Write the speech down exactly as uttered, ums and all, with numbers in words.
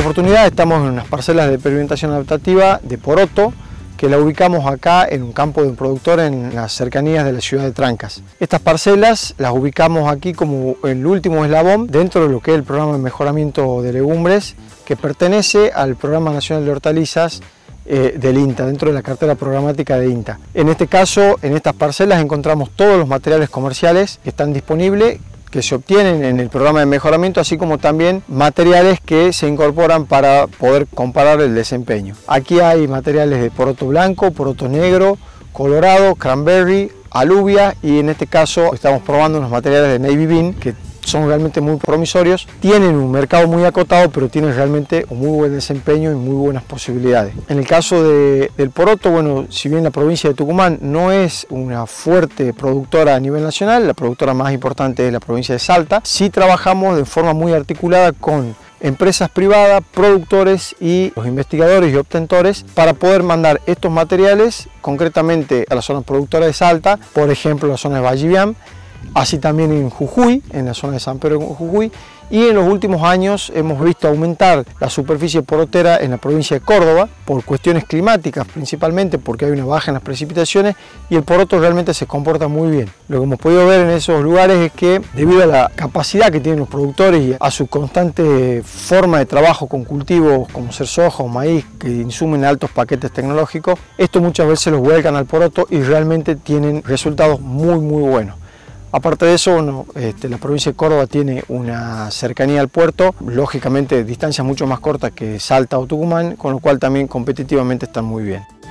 esta oportunidad estamos en unas parcelas de experimentación adaptativa de poroto que la ubicamos acá en un campo de un productor en las cercanías de la ciudad de Trancas. Estas parcelas las ubicamos aquí como el último eslabón dentro de lo que es el programa de mejoramiento de legumbres que pertenece al Programa Nacional de Hortalizas eh, del INTA, dentro de la cartera programática de INTA. En este caso, en estas parcelas encontramos todos los materiales comerciales que están disponibles, que se obtienen en el programa de mejoramiento, así como también materiales que se incorporan para poder comparar el desempeño. Aquí hay materiales de poroto blanco, poroto negro, colorado, cranberry, alubia y en este caso estamos probando unos materiales de Navy Bean que son realmente muy promisorios, tienen un mercado muy acotado pero tienen realmente un muy buen desempeño y muy buenas posibilidades. En el caso de, del poroto, bueno, si bien la provincia de Tucumán no es una fuerte productora a nivel nacional, la productora más importante es la provincia de Salta, sí trabajamos de forma muy articulada con empresas privadas, productores y los investigadores y obtentores para poder mandar estos materiales concretamente a la zona productora de Salta, por ejemplo la zona de Vallivián, así también en Jujuy, en la zona de San Pedro de Jujuy, y en los últimos años hemos visto aumentar la superficie porotera en la provincia de Córdoba por cuestiones climáticas principalmente, porque hay una baja en las precipitaciones y el poroto realmente se comporta muy bien. Lo que hemos podido ver en esos lugares es que debido a la capacidad que tienen los productores y a su constante forma de trabajo con cultivos como ser soja o maíz que insumen altos paquetes tecnológicos, esto muchas veces los vuelcan al poroto y realmente tienen resultados muy muy buenos. Aparte de eso, bueno, este, la provincia de Córdoba tiene una cercanía al puerto, lógicamente distancias mucho más cortas que Salta o Tucumán, con lo cual también competitivamente están muy bien.